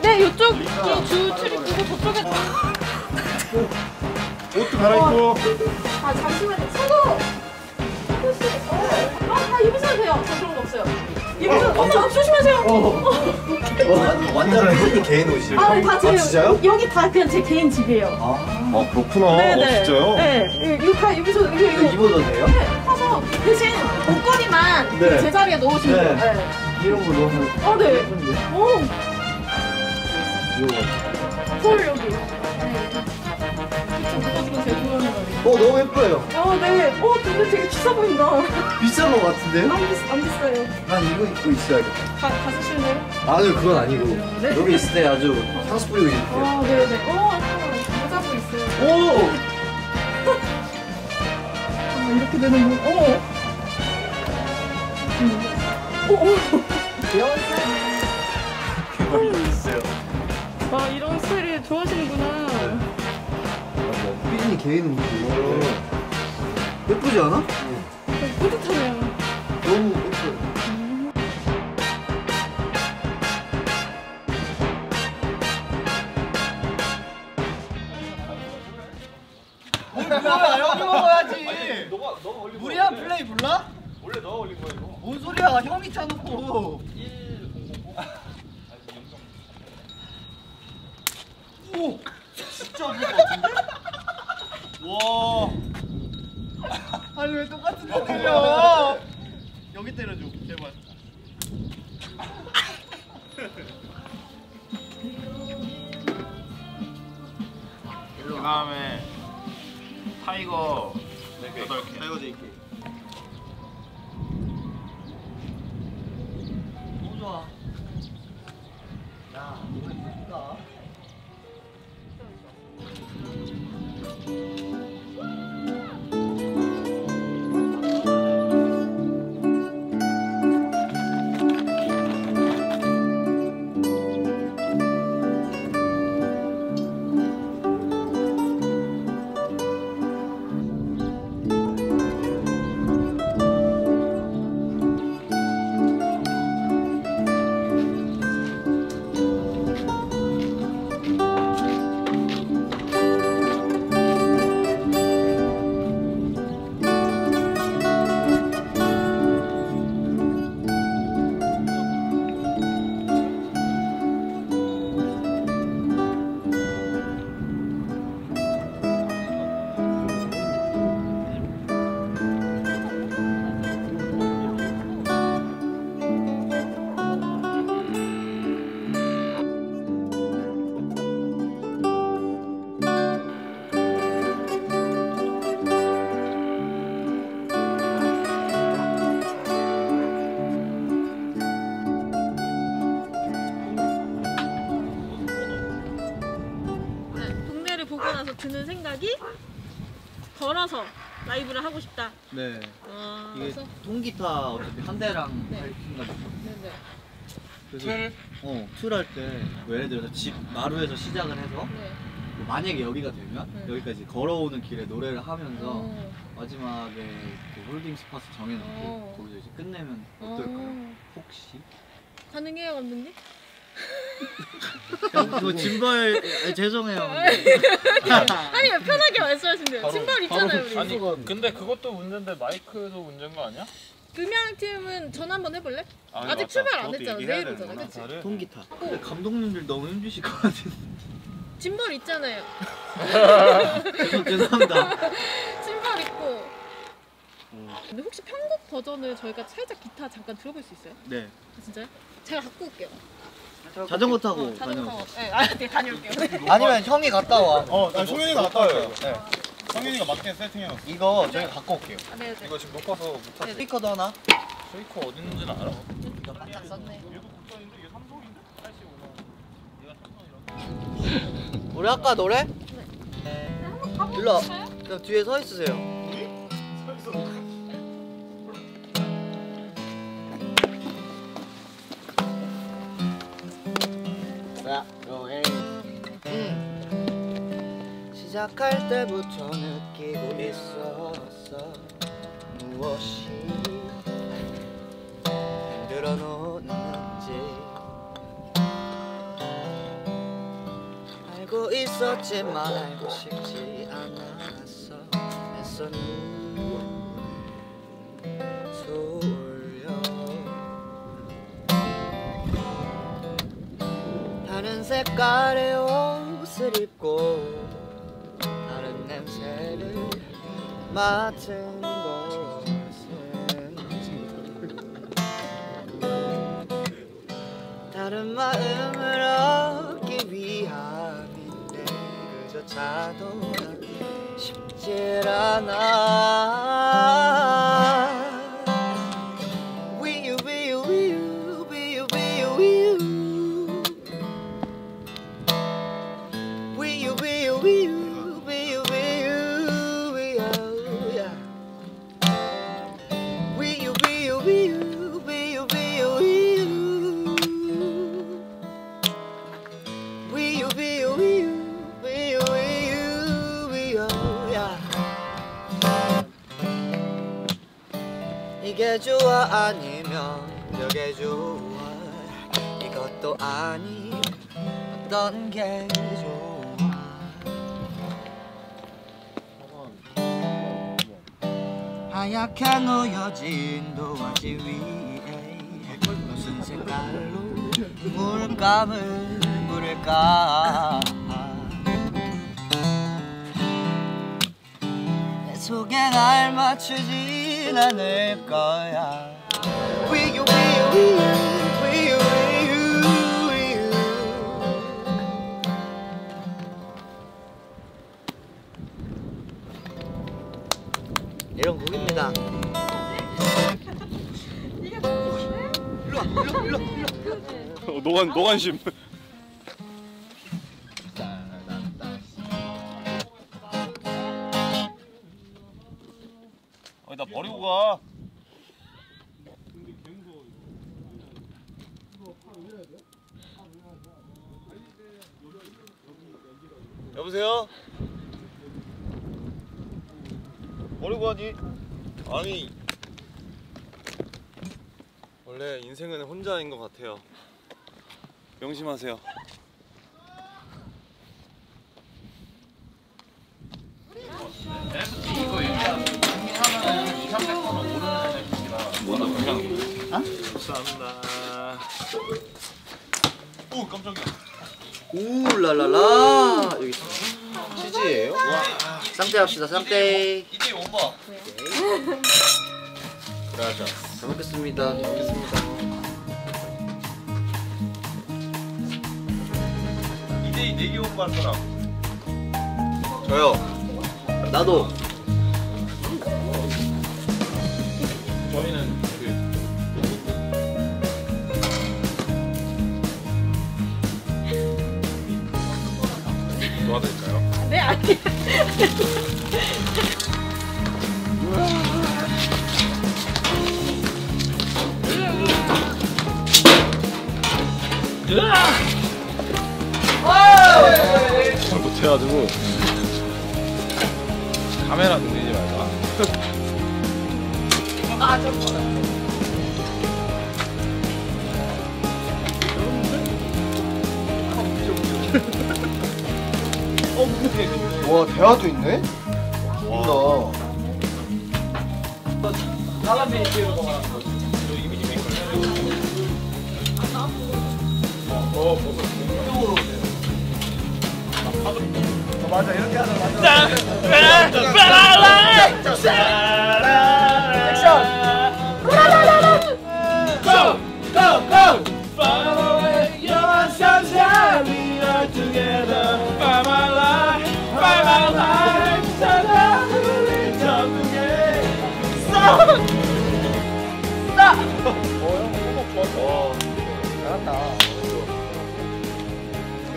네, 이쪽 주 출입 두고 저쪽에 옷도 갈아입고. 아, 잠시만요. 차도 혹시 아, 입으셔도 돼요. 저 그런 거 없어요. 입으셔도 조심하세요. 완전 본인 개인 옷이에요. 아, 네, 다 제요. 아, 진짜요? 여기 다 그냥 제 개인 집이에요. 아, 그렇구나. 네네. 진짜요? 네, 이거 다 입으셔도 입어도 돼요? 네, 사서 대신 옷걸이만 네. 그 제자리에 넣으시면 돼요. 네. 네. 이런 거 넣으면 아, 네. 오. 서울 여기. 너무 예뻐요. 네. 근데 되게 비싸 보인다. 비싼 거 같은데요? 안 비싸요. 난 이거 입고 있어야겠다. 가수실래요? 아니요, 그건 아니고. 네? 여기 있을 때 아주 향수 뿌리고 있을게요. 네네. 모자도 있어요. 오! 이렇게 되는 거. 귀여워. 아, 이런 스타일 좋아하시는구나. 삐진이 개인 옷이에요. 예쁘지 않아? 네. 뿌듯하네요. 너무 예뻐요. 뭐야, 형이 먹어야지. 너가 올린 거야. 무리한 플레이 몰라? 원래 너가 올린 거야, 이거. 뭔 소리야, 형이 차놓고. 오! 진짜 없는 거 같은데? 와. 아니 왜 똑같은 데 때려? 여기 때려줘, 제발. 그 다음에 타이거 8개. 타이거 JK. 너무 좋아. 야, 이거 있을까? 드는 생각이 걸어서 라이브를 하고 싶다. 네. 이게 그래서? 통기타 어차피 한 대랑 네. 할 생각이 네네. 그래서 툴 할 때 뭐 예를 들어서 집 마루에서 시작을 해서 네. 뭐 만약에 여기가 되면 네. 여기까지 걸어오는 길에 노래를 하면서 마지막에 그 홀딩 스팟을 정해놓고 거기서 이제 끝내면 어떨까요? 혹시? 가능해요, 감독님? 저 짐벌 죄송해요. 아니 편하게 말씀하시면 짐벌 있잖아요 우리. 아니 근데 그것도 문제인데 마이크도 문제인 거 아니야? 금양팀은 전화 한번 해볼래? 아직 출발 안 했잖아. 내일 오잖아, 그치? 통기타. 근데 감독님들 너무 힘드실 것 같은데. 짐벌 있잖아요. 죄송합니다. 짐벌 있고. 근데 혹시 편곡 버전을 저희가 살짝 기타 잠깐 들어볼 수 있어요? 네. 진짜요? 제가 갖고 올게요. 자전거 타고 다녀오세요. 네, 네, 다녀올게요. 아니면 형이 갔다 와. 성윤이가 갔다 와요. 네. 성윤이가 맞게 세팅해놨어. 이거 저희 갖고 올게요. 네, 네. 이거 지금 높아서 못하지. 스피커도 하나? 스피커 어디 있는지는 알아? 딱 썼네. 얘도 국산인데 얘 삼성인데? 85만 원. 얘가 삼성이라고. 우리 아까 노래? 네. 한번 가볼까요? 그냥 뒤에 서 있으세요. 우리? 서 있어. 시작할 때부터 느끼고 있었어. 무엇이 흔들어 놓는지 알고 있었지만 알고 싶지 않았어. 애써 눈을 돌려 다른 색깔의 옷을 입고 다른 냄새를 맡은 곳은 다른 마음을 얻기 위함인데 그조차도 쉽지 않아. 위유 위유 위유 위유 위유 위유 위유 위유 이게 좋아 아니면 저게 좋아, 이것도 아니 어떤 게 좋아. 하얗게 놓여진 도화지 위에 무슨 색깔로 물감을 부를까. 내 속에 날 맞추지 않을 거야. 위유 위유 위유 위유 위유. 이런 곡입니다. 일로와. 노관심. 나 버리고 가. 여보세요? 버리고 가지. 아니, 원래 인생은 혼자인 것 같아요. 명심하세요. 감사합니다. 오 깜짝이야. 오 랄랄라. 여기 치즈예요? 와. 쌍떼 합시다. 쌍떼. 이제 오버. 그러자. 잘 먹겠습니다. 잘 먹겠습니다. 이제 내기 오버 할 거라고. 저요. 나도. 저희는. 도와드릴까요? 네, 아니에요. 잘 못해가지고 카메라 돌리지 말자. 아, 저거 와, 대화도 있네? 와. 사람이 있어요. 저 이미지 메이커. 이쪽으로 오세요. 맞아, 이렇게 하자. 맞아. 액션! 잘한다.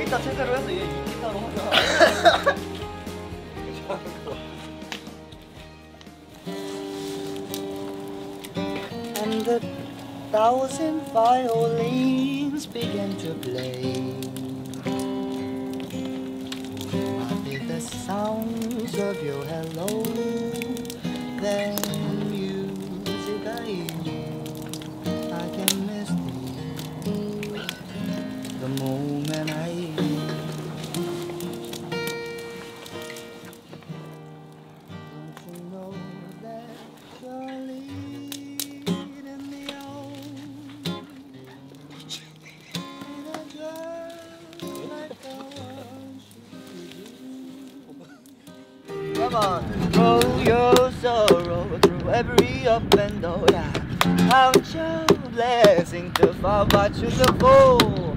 일단 제대로 해서 얘 이기타로 하자. And the thousand violins began to play. sounds of your hello, then music I knew I can miss thee the moment I knew. Don't you know that you're leading me on in a girl like ours? Come on, roll your sorrow through every up and down. Count your blessings to fall, but you the fool.